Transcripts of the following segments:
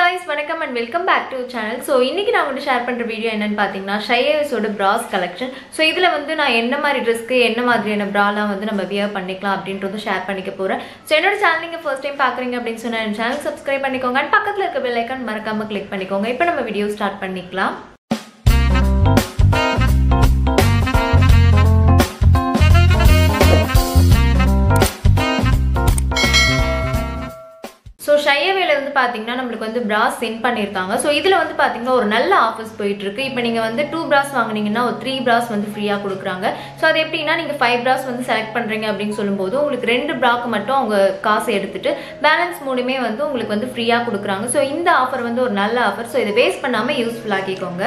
guys, welcome and welcome back to the channel. So, today I will share this video about Shyaway's bras collection. So, this is I dress and bra to share. So, if you are the first time, please subscribe and click the bell icon. Now, we start the video. So Shyaway வந்து பாத்தீங்கன்னா நமக்கு வந்து bras send பண்ணிருக்காங்க. So இதுல வந்து பாத்தீங்கன்னா ஒரு நல்ல ஆஃபர்ஸ் போயிட்டு இருக்கு. இப்போ நீங்க வந்து 2 bras வாங்குனீங்கன்னா 3 bras வந்து ஃப்ரீயா கொடுக்குறாங்க. So அது எப்படினா நீங்க 5 bras வந்து செலக்ட் பண்றீங்க அப்படினு சொல்லும்போது உங்களுக்கு 2 bras மட்டும் அவங்க காசை எடுத்துட்டு பேலன்ஸ் மூணுமே வந்து உங்களுக்கு வந்து ஃப்ரீயா கொடுக்குறாங்க. So இந்த ஆஃபர் வந்து ஒரு நல்ல ஆஃபர். So இத வேஸ்ட் பண்ணாம யூஸ்ஃபுல் ஆக்கிக்கோங்க.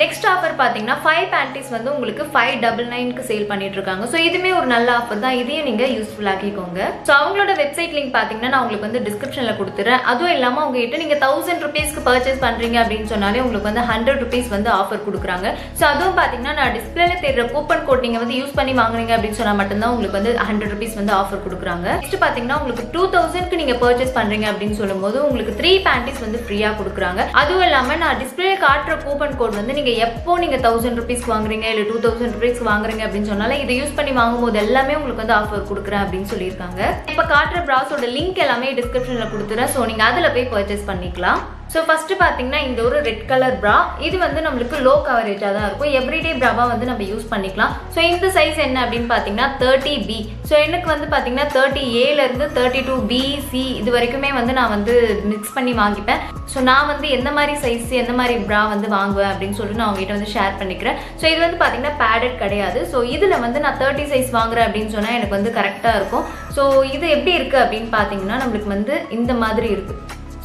Next offer 5 panties வந்து உங்களுக்கு 599 க்கு சேல் பண்ணிட்டு இருக்காங்க. சோ இதுமே ஒரு நல்ல ஆஃபர் தான். இதையும் நீங்க யூஸ்ஃபுல் ஆக்கிக்கோங்க. சோ அவங்களோட வெப்சைட் லிங்க் பாத்தீங்கன்னா நான் உங்களுக்கு வந்து டிஸ்கிரிப்ஷன்ல கொடுத்துறேன். அதுவும் இல்லாம அவங்ககிட்ட நீங்க 1000 ரூபாய்க்கு பர்சேஸ் பண்றீங்க அப்படினு சொன்னாலே உங்களுக்கு வந்து 100 ரூபாய்ஸ் வந்து ஆஃபர் கொடுக்குறாங்க. சோ அதுவும் பாத்தீங்கன்னா நான் டிஸ்ப்ளேல தெரியற கூப்பன் கோட் நீங்க வந்து யூஸ் பண்ணி வாங்குறீங்க அப்படினு சொன்னா மட்டும் தான் உங்களுக்கு வந்து 100 ரூபாய்ஸ் வந்து ஆஃபர் கொடுக்குறாங்க. நெக்ஸ்ட் பாத்தீங்கன்னா உங்களுக்கு 2000 க்கு நீங்க பர்சேஸ் பண்றீங்க அப்படினு சொல்லும்போது உங்களுக்கு 3 panties வந்து ஃப்ரீயா கொடுக்குறாங்க. அதுவும் இல்லாம நான் டிஸ்ப்ளேல காட்ற கூப்பன் கோட் வந்து எப்போ நீங்க 1000 rupees வாங்குறீங்க இல்ல 2000 rupees வாங்குறீங்க அப்படினு சொன்னால இத யூஸ் பண்ணி வாங்கும்போது எல்லாமே உங்களுக்கு வந்து ஆஃபர் குடுக்குறேன் அப்படினு சொல்லிருக்காங்க. இப்போ காட்ற பிராஸோட லிங்க் எல்லாமே டிஸ்கிரிப்ஷன்ல கொடுத்துறேன். சோ நீங்க அதல போய் பர்சேஸ் பண்ணிக்கலாம். சோ ஃபர்ஸ்ட் பாத்தீங்கன்னா இந்த ஒரு ரெட் கலர் bra இது வந்து நமக்கு லோ கவரேஜா தான் இருக்கும். எவ்ரிடே bra வந்து நம்ம யூஸ் பண்ணிக்கலாம். சோ இந்த சைஸ் என்ன அப்படினு பாத்தீங்கன்னா 30B. சோ எனக்கு வந்து பாத்தீங்கன்னா 30A ல இருந்து 32B C இது வரைக்குமே வந்து நான் வந்து mix பண்ணி வாங்கிப்பேன். சோ நான் வந்து என்ன மாதிரி சைஸ் என்ன மாதிரி bra வந்து வாங்குவேன் அப்படினு சொல்லி நான் உங்க கிட்ட வந்து ஷேர் பண்ணிக்கிறேன். சோ இது வந்து பாத்தீங்கன்னா padded கிடையாது. சோ இதுல வந்து நான் 30 சைஸ் வாங்குறேன் அப்படினு சொன்னா எனக்கு வந்து கரெக்ட்டா இருக்கும். சோ இது எப்படி இருக்கு அப்படினு பாத்தீங்கன்னா நமக்கு வந்து இந்த மாதிரி இருக்கு.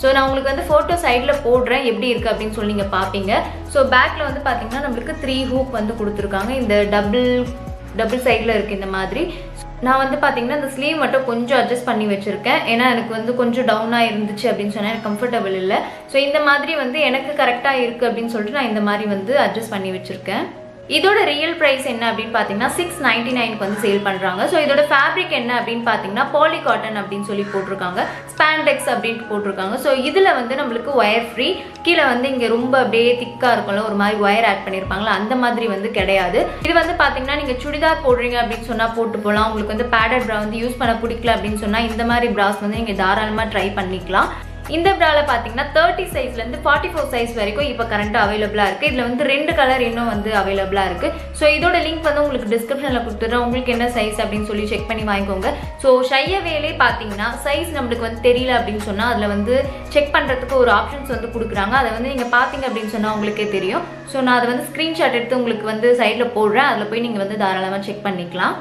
So நான் உங்களுக்கு வந்து photo sideல போடுறேன் எப்படி இருக்கு அப்படினு சொல்லி நீங்க பாப்பீங்க. So backல வந்து பாத்தீங்கன்னா நமக்கு 3 hook வந்து கொடுத்திருக்காங்க. இந்த double sideல இருக்கு இந்த மாதிரி. நான் வந்து பாத்தீங்கன்னா இந்த sleeve மட்டும் கொஞ்சம் adjust பண்ணி வச்சிருக்கேன். ஏனா எனக்கு வந்து கொஞ்சம் டவுனா இருந்துச்சு அப்படினு சொன்னா எனக்கு comfortable இல்ல. So இந்த மாதிரி வந்து எனக்கு கரெக்ட்டா இருக்கு அப்படினு சொல்லிட்டு நான் இந்த மாதிரி வந்து adjust பண்ணி வச்சிருக்கேன். இதோட real price என்ன அப்படினு பாத்தீங்கன்னா 699 க்கு வந்து சேல் பண்றாங்க. சோ இதோட fabric என்ன அப்படினு பாத்தீங்கன்னா poly cotton அப்படினு சொல்லி போட்டுருக்காங்க. spandex அப்படினு போட்டுருக்காங்க. சோ இதுல வந்து நமக்கு wire free கீழ வந்து இங்க ரொம்ப அப்படியே திக்கா இருக்கும்ல ஒரு மாதிரி wire ஆட் பண்ணிருப்பாங்கல அந்த மாதிரி வந்து கிடையாது. இது வந்து பாத்தீங்கன்னா நீங்க சுடிதார் போடுறீங்க அப்படினு சொன்னா போட்டு போலாம். உங்களுக்கு வந்து padded bra வந்து யூஸ் பண்ண பிடிக்கல அப்படினு சொன்னா இந்த மாதிரி bras வந்து நீங்க தாராளமா ட்ரை பண்ணிக்கலாம். இந்த பிரால பாத்தீங்கன்னா 30 சைஸ்ல இருந்து 44 சைஸ் வரைக்கும் இப்ப கரண்ட் அவேலபிளா இருக்கு. இதுல வந்து 2 கலர் இன்னும் வந்து அவேலபிளா இருக்கு. சோ இதோட லிங்க் வந்து உங்களுக்கு டிஸ்கிரிப்ஷன்ல கொடுத்துறேன். உங்களுக்கு என்ன சைஸ் அப்படினு சொல்லி செக் பண்ணி வாங்குங்க. சோ Shyawayலே பாத்தீங்கன்னா சைஸ் நமக்கு வந்து தெரியல அப்படினு சொன்னா அதுல வந்து செக் பண்றதுக்கு ஒரு ஆப்ஷன்ஸ் வந்து கொடுக்குறாங்க. அத வந்து நீங்க பாத்தீங்க அப்படினு சொன்னா உங்களுக்கே தெரியும். சோ நான் அத வந்து ஸ்கிரீன்ஷாட் எடுத்து உங்களுக்கு வந்து சைடுல போடுறேன். அதுல போய் நீங்க வந்து தாராளமா செக் பண்ணிக்கலாம்.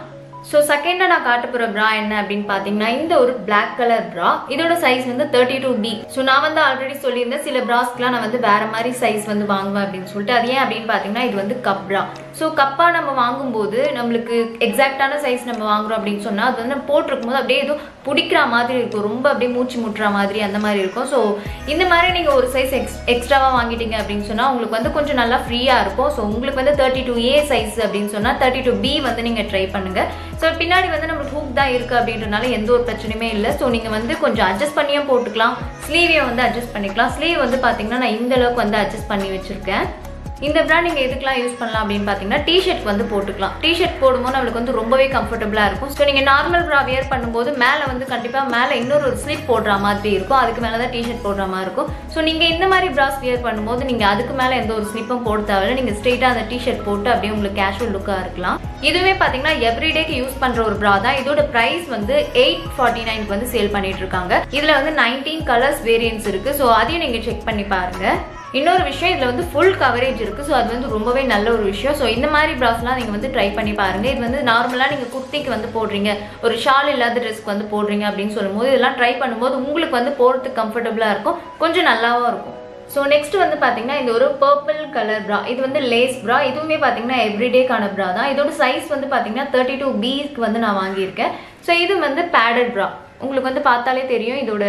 So second நான் காட்ட போற bra என்ன அப்படினு பாத்தீங்கன்னா இந்த ஒரு black color bra. இதோட size வந்து 32B. So நான் வந்து ஆல்ரெடி சொல்லியிருந்தேன் சில brasக்குலாம் நான் வந்து வேற மாதிரி size வந்து வாங்குவேன் அப்படினு சொல்லிட்டு. அது ஏன் அப்படினு பாத்தீங்கன்னா இது வந்து cup bra. So கப்பா நம்ம வாங்கும்போது நமக்கு எக்ஸாக்ட்டான சைஸ் நம்ம வாங்குறோம் அப்படினு சொன்னா அது வந்து போட்டுக்கும்போது அப்படியே ஏதோ புடிக்குற மாதிரி இருக்கும். ரொம்ப அப்படியே மூச்சு முட்ற மாதிரி அந்த மாதிரி இருக்கும். சோ இந்த மாதிரி நீங்க ஒரு சைஸ் எக்ஸ்ட்ராவா வாங்கிட்டீங்க அப்படினு சொன்னா உங்களுக்கு வந்து கொஞ்சம் நல்லா ஃப்ரீயா இருக்கும். சோ உங்களுக்கு வந்து 32A சைஸ் அப்படினு சொன்னா 32B வந்து நீங்க ட்ரை பண்ணுங்க. சோ பின்னாடி வந்து நமக்கு ஹூக் தான் இருக்கு அப்படின்றனால எந்த ஒரு பிரச்சனையுமே இல்ல. சோ நீங்க வந்து கொஞ்சம் அட்ஜஸ்ட் பண்ணியும் போட்டுக்கலாம். ஸ்லீவையே வந்து அட்ஜஸ்ட் பண்ணிக்கலாம். ஸ்லீவ் வந்து பாத்தீங்கன்னா நான் இந்த அளவுக்கு வந்து அட்ஜஸ்ட் பண்ணி வச்சிருக்கேன். இந்த bra நீங்க எதுக்குலாம் யூஸ் பண்ணலாம் அப்படினு பாத்தீங்கன்னா டீ-ஷர்ட் வந்து போட்டுக்கலாம். டீ-ஷர்ட் போடும்போது நமக்கு வந்து ரொம்பவே கம்ஃபர்ட்டபிளா இருக்கும். சோ நீங்க நார்மல் bra wear பண்ணும்போது மேல வந்து கண்டிப்பா மேல இன்னொரு ஸ்லிப் போடுற மாதிரி இருக்கும். அதுக்கு மேல தான் டீ-ஷர்ட் போடுற மாதிரி இருக்கும். சோ நீங்க இந்த மாதிரி bras wear பண்ணும்போது நீங்க அதுக்கு மேல எந்த ஒரு ஸ்லிப்பும் போட தேவையில்ல. நீங்க ஸ்ட்ரைட்டா அந்த டீ-ஷர்ட் போட்டு அப்படியே உங்களுக்கு casual லுக்கா இருக்கலாம். இதுவே பாத்தீங்கன்னா எவ்ரிடேக்கு யூஸ் பண்ற ஒரு bra தான். இதோட பிரைஸ் வந்து 849 க்கு வந்து சேல் பண்ணிட்டு இருக்காங்க. இதுல வந்து 19 கலர்ஸ் வேரியன்ட்ஸ் இருக்கு. சோ அதையும் நீங்க செக் பண்ணி பாருங்க. இன்னொரு விஷயம் இதுல வந்து full coverage இருக்கு. சோ அது வந்து ரொம்பவே நல்ல ஒரு விஷயம். சோ இந்த மாதிரி bras-லாம் நீங்க வந்து ட்ரை பண்ணி பாருங்க. இது வந்து நார்மலா நீங்க குர்த்திக்கு வந்து போடுறீங்க ஒரு ஷால் இல்லாத ட்ரெஸ்க்கு வந்து போடுறீங்க அப்படினு சொல்லும்போது இதெல்லாம் ட்ரை பண்ணும்போது உங்களுக்கு வந்து போடுறதுக்கு கம்ஃபர்ட்டபிளா இருக்கும். கொஞ்சம் நல்லாவும் இருக்கும். சோ நெக்ஸ்ட் வந்து பாத்தீங்கன்னா இந்த ஒரு பர்பிள் கலர் bra. இது வந்து லேஸ் bra. இதுவுமே பாத்தீங்கன்னா எவ்ரிடேக்கான bra தான். இதோட சைஸ் வந்து பாத்தீங்கன்னா 32B க்கு வந்து நான் வாங்கி இருக்கேன். சோ இது வந்து padded bra. உங்களுக்கு வந்து பார்த்தாலே தெரியும் இதோட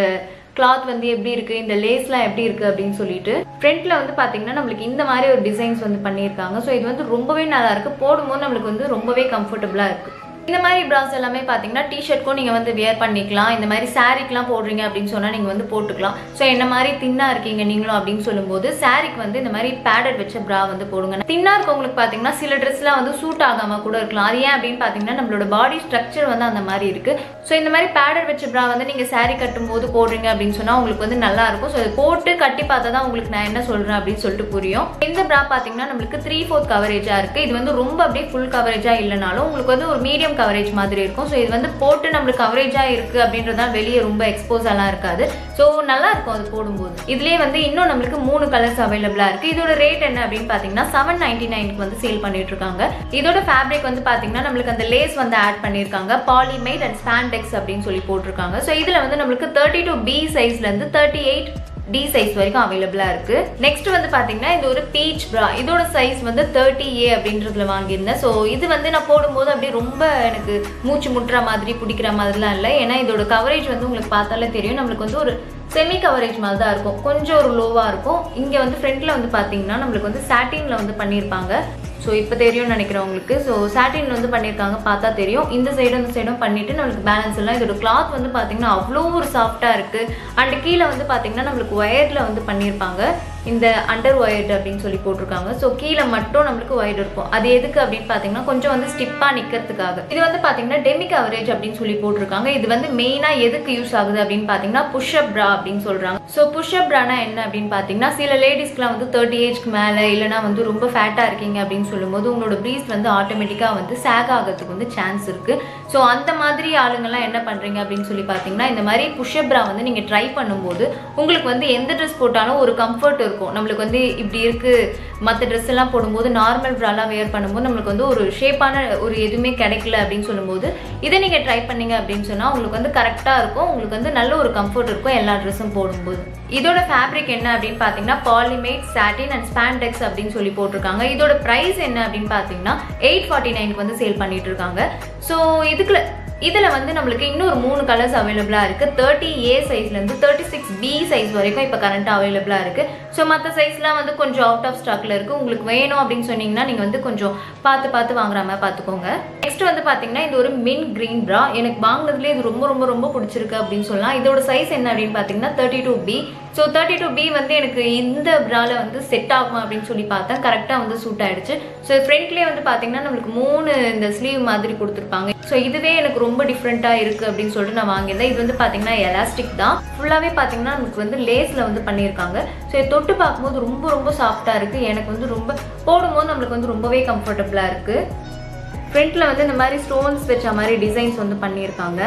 cloth வந்து எப்படி இருக்கு இந்த லேஸ்லாம் எப்படி இருக்கு அப்படினு சொல்லிட்டு. ஃப்ரண்ட்ல வந்து பாத்தீங்கன்னா நமக்கு இந்த மாதிரி ஒரு டிசைன்ஸ் வந்து பண்ணிருக்காங்க. சோ இது வந்து ரொம்பவே நல்லா இருக்கு. போடும்போது நமக்கு வந்து ரொம்பவே கம்ஃபர்ட்டபிளா இருக்கு. இந்த மாதிரி bras எல்லாமே பாத்தீங்கன்னா டி-ஷர்ட் கோ நீங்க வந்து wear பண்ணிக்கலாம் இந்த மாதிரி saree-க்குலாம் போடுறீங்க அப்படினு சொன்னா நீங்க வந்து போட்டுக்கலாம் சோ என்ன மாதிரி thin-ஆ இருக்கீங்க நீங்களோ அப்படினு சொல்லும்போது saree-க்கு வந்து இந்த மாதிரி padded வெச்ச bra வந்து போடுங்க thin-ஆ இருக்கவங்களுக்கு பாத்தீங்கன்னா சில dress-லாம் வந்து சூட் ஆகாம கூட இருக்கலாம் அது ஏன் அப்படினு பாத்தீங்கன்னா நம்மளோட body structure வந்து அந்த மாதிரி இருக்கு சோ இந்த மாதிரி padded வெச்ச bra வந்து நீங்க saree கட்டும்போது போடுறீங்க அப்படினு சொன்னா உங்களுக்கு வந்து நல்லா இருக்கும் சோ போட்டு கட்டி பார்த்தா தான் உங்களுக்கு நான் என்ன சொல்றேன் அப்படினு சொல்லிட்டு புரியும் இந்த bra பாத்தீங்கன்னா நமக்கு 3/4 coverage-ஆ இருக்கு இது வந்து ரொம்ப அப்படியே full coverage-ஆ இல்லனாலும் உங்களுக்கு வந்து ஒரு medium coverage மாதிரி இருக்கும் சோ இது வந்து போட்டு நம்ம கவரேஜா இருக்கு அப்படின்றதால வெளிய ரொம்ப எக்ஸ்போஸ் ஆலாம் இருக்காது சோ நல்லா இருக்கும் அது போடும்போது இதுலயே வந்து இன்னும் நமக்கு 3 கலர்ஸ் அவேilable-ஆ இருக்கு இதோட ரேட் என்ன அப்படினு பாத்தீங்கன்னா 799 க்கு வந்து சேல் பண்ணிட்டு இருக்காங்க இதோட ஃபேப்ரிக் வந்து பாத்தீங்கன்னா நமக்கு அந்த லேஸ் வந்து ஆட் பண்ணிருக்காங்க பாலிமைட் அண்ட் ஸ்பான்டெக்ஸ் அப்படினு சொல்லி போட்டுருக்காங்க சோ இதுல வந்து நமக்கு 32B சைஸ்ல இருந்து 38D size வரைக்கும் அவேilable-ஆ இருக்கு. Next வந்து பாத்தீங்கன்னா இது ஒரு peach bra. இதோட size வந்து 30A அப்படின்றதுல வாங்கியிருந்தேன். சோ இது வந்து நான் போடும்போது அப்படியே ரொம்ப எனக்கு மூச்சு முட்ற மாதிரி பிடிக்கிற மாதிரிலாம் இல்ல. ஏனா இதோட கவரேஜ் வந்து உங்களுக்கு பார்த்தாலே தெரியும். நமக்கு வந்து ஒரு செமி கவரேஜ் மாதிரி தான் இருக்கும். கொஞ்சம் ஒரு லோவா இருக்கும். இங்க வந்து ஃப்ரண்ட்ல வந்து பாத்தீங்கன்னா நமக்கு வந்து சாட்டின்ல வந்து பண்ணிருப்பாங்க. சோ இப்போ தெரியும் நினைக்கிறேன் உங்களுக்கு சோ சாட்டின்ல வந்து பண்ணிருக்காங்க பார்த்தா தெரியும் இந்த சைடும் அந்த சைடும் பண்ணிட்டு நமக்கு பேலன்ஸ் எல்லாம் இதோட கிளாத் வந்து பாத்தீங்கன்னா அவ்ளோ ஒரு சாஃப்ட்டா இருக்கு and கீழ வந்து பாத்தீங்கன்னா நமக்கு வயர்ல வந்து பண்ணிருப்பாங்க இந்த அண்டர் வயர்ட் அப்படினு சொல்லி போட்டுருக்காங்க சோ கீழ மட்டும் நமக்கு வயர்ட் இருக்கும் அது எதுக்கு அப்படினு பாத்தீங்கன்னா கொஞ்சம் வந்து ஸ்டிப்பா நிக்கிறதுக்காக இது வந்து பாத்தீங்கன்னா டெமி கவரேஜ் அப்படினு சொல்லி போட்டுருக்காங்க இது வந்து மெயினா எதுக்கு யூஸ் ஆகுது அப்படினு பாத்தீங்கன்னா புஷ் அப் bra அப்படினு சொல்றாங்க சோ புஷ் அப் braனா என்ன அப்படினு பாத்தீங்கன்னா சில லேடிஸ்க்குலாம் வந்து 30 ஏஜ்க்கு மேல இல்லனா வந்து ரொம்ப ஃபேட்டா இருக்கீங்க அப்படி சொல்லும்போது உங்களோட பிரீஸ்ட் வந்து ஆட்டோமேட்டிக்கா வந்து சாக் ஆகிறதுக்கு வந்து சான்ஸ் இருக்கு சோ அந்த மாதிரி ஆளுங்கலாம் என்ன பண்றீங்க அப்படினு சொல்லி பாத்தீங்கன்னா இந்த மாதிரி புஷ் அப் bra வந்து நீங்க ட்ரை பண்ணும்போது உங்களுக்கு வந்து எந்த Dress போட்டாலும் ஒரு கம்ஃபர்ட் இருக்கும் நமக்கு வந்து இப்படி இருக்கு மத்த Dress எல்லாம் போடும்போது நார்மல் bra எல்லாம் wear பண்ணும்போது நமக்கு வந்து ஒரு ஷேப்பான ஒரு எதுமே கிடைக்கல அப்படினு சொல்லும்போது இத நீங்க ட்ரை பண்ணீங்க அப்படினு சொன்னா உங்களுக்கு வந்து கரெக்ட்டா இருக்கும் உங்களுக்கு வந்து நல்ல ஒரு கம்ஃபர்ட் இருக்கும் எல்லா Dress-ம் போடும்போது இதோட ஃபேப்ரிக் என்ன அப்படினு பாத்தீங்கன்னா பாலிமைட் சாட்டின் அண்ட் ஸ்பான்டெக்ஸ் அப்படினு சொல்லி போட்டுருக்காங்க இதோட பிரைஸ் என்ன அப்படினு பாத்தீங்கன்னா 849 க்கு வந்து சேல் பண்ணிட்டு இருக்காங்க சோ இதுல வந்து நமக்கு இன்னொரு 3 கலர்ஸ் அவேilable-ஆ இருக்கு 30A சைஸ்ல இருந்து 36B சைஸ் வரைக்கும் இப்ப கரண்ட் அவேilable-ஆ இருக்கு சோ மத்த சைஸ்லாம் வந்து கொஞ்சம் அவுட் ஆஃப் ஸ்டாக்ல இருக்கு உங்களுக்கு வேணும் அப்படினு சொன்னீங்கன்னா நீங்க வந்து கொஞ்சம் பார்த்து வாங்குற மாதிரி பாத்துக்கோங்க நெக்ஸ்ட் வந்து பாத்தீங்கன்னா இது ஒரு mint green bra எனக்கு வாங்குனதுல இது ரொம்ப ரொம்ப ரொம்ப பிடிச்சிருக்கு அப்படினு சொல்லலாம் இதோட சைஸ் என்ன அப்படினு பாத்தீங்கன்னா 32B சோ 32B வந்து எனக்கு இந்த bra-ல வந்து செட் ஆகும் அப்படினு சொல்லி பார்த்தா கரெக்ட்டா வந்து சூட் ஆயிடுச்சு சோ ஃப்ரண்ட்லயே வந்து பாத்தீங்கன்னா நமக்கு 3 இந்த ஸ்லீவ் மாதிரி கொடுத்திருப்பாங்க சோ இதுவே எனக்கு ரொம்ப டிஃபரண்டா இருக்கு அப்படினு சொல்லிட்டு நான் வாங்கினேன் இது வந்து பாத்தீங்கன்னா எலாஸ்டிக் தான் ஃபுல்லாவே பாத்தீங்கன்னா நமக்கு வந்து லேஸ்ல வந்து பண்ணிருக்காங்க சோ இத தொட்டு பாக்கும்போது ரொம்ப ரொம்ப சாஃப்ட்டா இருக்கு எனக்கு வந்து ரொம்ப போடும்போது நமக்கு வந்து ரொம்பவே கம்ஃபர்ட்டபிளா இருக்கு ஃப்ரண்ட்ல வந்து இந்த மாதிரி ஸ்டோன்ஸ் வெச்ச மாதிரி டிசைன்ஸ் வந்து பண்ணிருக்காங்க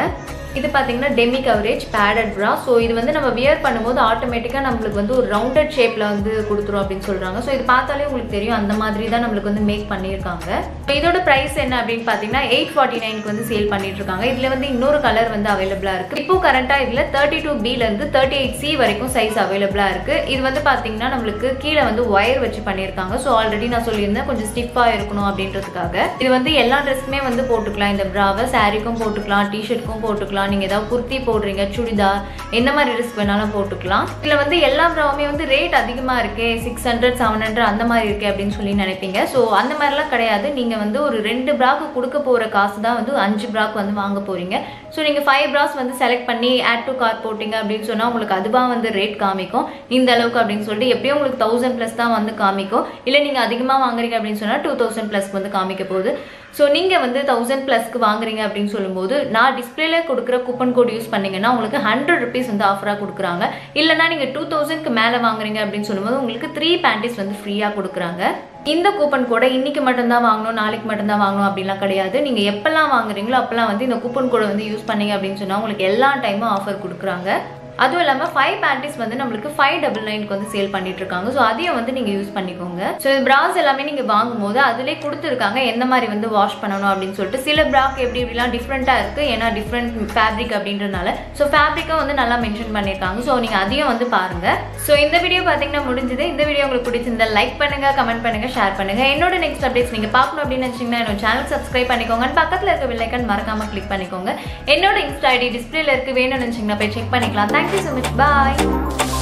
இது பாத்தீங்கன்னா demi coverage padded bra so இது வந்து நம்ம வியர் பண்ணும்போது ஆட்டோமேட்டிக்கா நமக்கு வந்து ஒரு ரவுண்டட் ஷேப்ல வந்து கொடுத்துரும் அப்படினு சொல்றாங்க சோ இது பார்த்தாலே உங்களுக்கு தெரியும் அந்த மாதிரி தான் நமக்கு வந்து மேக் பண்ணிருக்காங்க இதோட பிரைஸ் என்ன அப்படினு பாத்தீங்கன்னா 849 க்கு வந்து சேல் பண்ணிட்டு இருக்காங்க இதுல வந்து இன்னொரு கலர் வந்து அவேilable-ஆ இருக்கு இப்போ கரண்டா இதுல 32B ல இருந்து 38C வரைக்கும் சைஸ் அவேilable-ஆ இருக்கு இது வந்து பாத்தீங்கன்னா நமக்கு கீழ வந்து வயர் வெச்சு பண்ணிருக்காங்க சோ ஆல்ரெடி நான் சொல்லியிருந்தேன் கொஞ்சம் ஸ்டிப்பா இருக்கணும் அப்படின்றதுக்காக இது வந்து எல்லா Dress-க்குமே வந்து போட்டுக்கலாம் இந்த bra-வை saree-க்கும் போட்டுக்கலாம் டி-ஷர்ட்க்கும் போட்டுக்கலாம் நீங்க ஏதாவது குர்த்தி போடுறீங்க சுடிதார் என்ன மாதிரி Dress வேணாலும் போட்டுக்கலாம் இதுல வந்து எல்லா bra-வுமே வந்து ரேட் அதிகமா இருக்கே 600 700 அந்த மாதிரி இருக்கே அப்படினு சொல்லி நினைப்பீங்க சோ அந்த மாதிரிலாம் கிடையாது நீங்க வந்து ஒரு 2 bra-க்கு கொடுக்க போற காசு தான் வந்து 5 bra-க்கு வந்து வாங்க போறீங்க சோ நீங்க 5 bras வந்து செலக்ட் பண்ணி add to cart போடுங்க அப்படினு சொன்னா உங்களுக்கு அதுவா வந்து ரேட் காமிக்கும் இந்த அளவுக்கு அப்படினு சொல்லிட்டு எப்படியும் உங்களுக்கு 1000+ தான் வந்து காமிக்கும் இல்ல நீங்க அதிகமா வாங்குறீங்க அப்படினு சொன்னா 2000+ வந்து காமிக்க போகுது சோ நீங்க வந்து 1000+ க்கு வாங்குறீங்க அப்படினு சொல்லும்போது நான் டிஸ்ப்ளேல கொடுக்கிற கூப்பன் கோட் யூஸ் பண்ணீங்கன்னா உங்களுக்கு 100 rupees வந்து ஆஃபரா கொடுக்கறாங்க இல்லனா நீங்க 2000 க்கு மேல வாங்குறீங்க அப்படினு சொல்லும்போது உங்களுக்கு 3 panties வந்து ஃப்ரீயா கொடுக்கறாங்க இந்த கூப்பன் கோட இன்னைக்கு மட்டும் தான் வாங்கணும் நாளைக்கு மட்டும் தான் வாங்கணும் அப்படிலாம் கிடையாது நீங்க எப்பலாம் வாங்குறீங்களோ அப்பலாம் வந்து இந்த கூப்பன் கோட வந்து யூஸ் பண்ணீங்க அப்படினு சொன்னா உங்களுக்கு எல்லா டைமும் ஆஃபர் கொடுக்கறாங்க அதுவும் இல்லாம 5 panties வந்து நமக்கு 599 க்கு வந்து சேல் பண்ணிட்டு இருக்காங்க சோ அதையும் வந்து நீங்க யூஸ் பண்ணிக்கோங்க சோ இந்த bras எல்லாமே நீங்க வாங்கும்போது அதுலயே கொடுத்திருக்காங்க என்ன மாதிரி வந்து வாஷ் பண்ணனும் அப்படினு சொல்லிட்டு சில bra-க்கு எப்படிலாம் டிஃபரண்டா இருக்கு ஏனா டிஃபரண்ட் ஃபேப்ரிக் அப்படின்றனால சோ ஃபேப்ரிக்க வந்து நல்லா மென்ஷன் பண்ணிருக்காங்க சோ நீங்க அதையும் வந்து பாருங்க சோ இந்த வீடியோ பாத்தீங்கன்னா முடிஞ்சது இந்த வீடியோ உங்களுக்கு பிடிச்சிருந்தா லைக் பண்ணுங்க கமெண்ட் பண்ணுங்க ஷேர் பண்ணுங்க என்னோட நெக்ஸ்ட் அப்டேட்ஸ் நீங்க பார்க்கணும் அப்படினு நினைச்சீங்கன்னா என்னோட சேனல் சப்ஸ்கிரைப் பண்ணிக்கோங்க பக்கத்துல இருக்க பெல் ஐகான் மறக்காம கிளிக் பண்ணிக்கோங்க என்னோட Insta ID டிஸ்ப்ளேல இருக்கு வேணும்னு நினைச்சீங்கன்னா போய் செக் பண்ணிக்கலாம் Thank you so much. Bye.